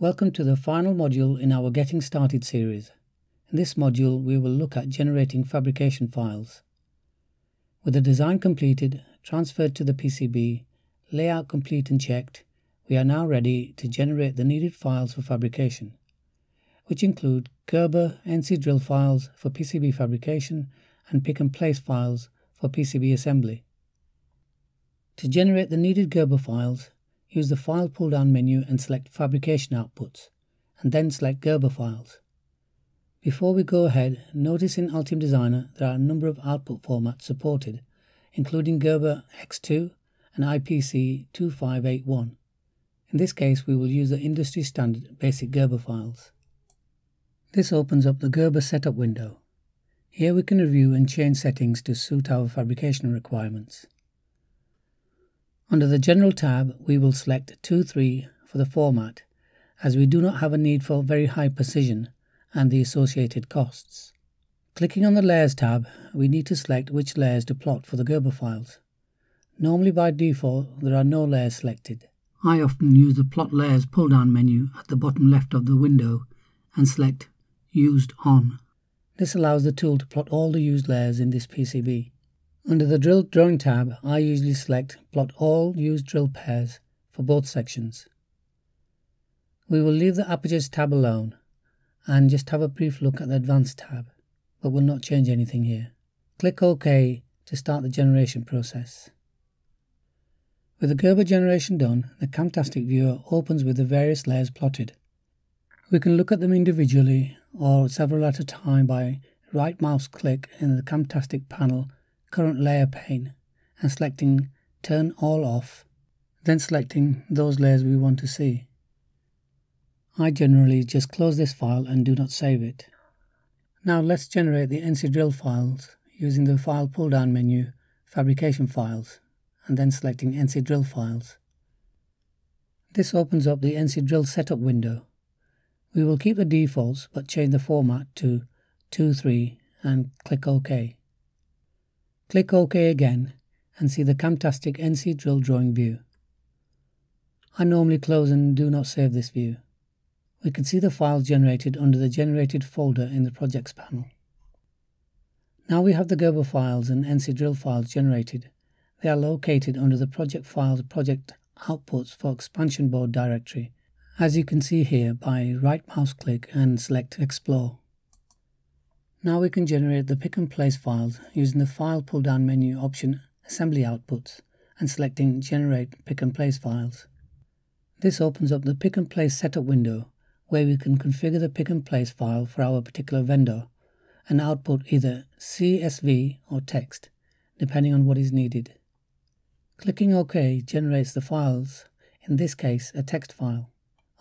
Welcome to the final module in our Getting Started series. In this module we will look at generating fabrication files. With the design completed, transferred to the PCB, layout complete and checked, we are now ready to generate the needed files for fabrication, which include Gerber N.C. Drill files for PCB fabrication and Pick-and-Place files for PCB assembly. To generate the needed Gerber files, use the File pull-down menu and select Fabrication Outputs, and then select Gerber Files. Before we go ahead, notice in Altium Designer there are a number of output formats supported, including Gerber X2 and IPC-2581. In this case, we will use the industry standard basic Gerber files. This opens up the Gerber setup window. Here we can review and change settings to suit our fabrication requirements. Under the General tab, we will select 2.3 for the format, as we do not have a need for very high precision and the associated costs. Clicking on the Layers tab, we need to select which layers to plot for the Gerber files. Normally by default, there are no layers selected. I often use the Plot Layers pull-down menu at the bottom left of the window and select Used On. This allows the tool to plot all the used layers in this PCB. Under the Drill Drawing tab, I usually select Plot All Used Drill Pairs for both sections. We will leave the Apertures tab alone and just have a brief look at the Advanced tab, but will not change anything here. Click OK to start the generation process. With the Gerber generation done, the Camtastic viewer opens with the various layers plotted. We can look at them individually or several at a time by right mouse click in the Camtastic panel Current Layer pane and selecting Turn All Off, then selecting those layers we want to see. I generally just close this file and do not save it. Now let's generate the N.C. Drill files using the File pull-down menu, Fabrication Files, and then selecting N.C. Drill Files. This opens up the N.C. Drill setup window. We will keep the defaults but change the format to 2.3 and click OK. Click OK again and see the Camtastic N.C. Drill drawing view. I normally close and do not save this view. We can see the files generated under the Generated folder in the Projects panel. Now we have the Gerber files and N.C. Drill files generated. They are located under the Project Files Project Outputs for Expansion Board directory, as you can see here by right mouse click and select Explore. Now we can generate the Pick-and-Place files using the File pull-down menu option Assembly Outputs and selecting Generate Pick-and-Place Files. This opens up the Pick-and-Place setup window where we can configure the Pick-and-Place file for our particular vendor and output either CSV or text, depending on what is needed. Clicking OK generates the files, in this case a text file.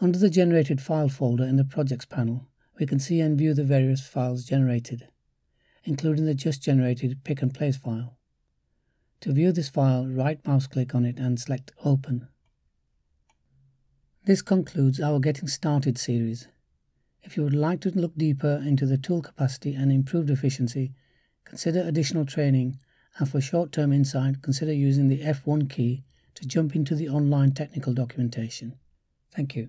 Under the Generated File folder in the Projects panel, we can see and view the various files generated, including the just generated Pick-and-Place file. To view this file, right mouse click on it and select Open. This concludes our Getting Started series. If you would like to look deeper into the tool capacity and improved efficiency, consider additional training, and for short-term insight, consider using the F1 key to jump into the online technical documentation. Thank you.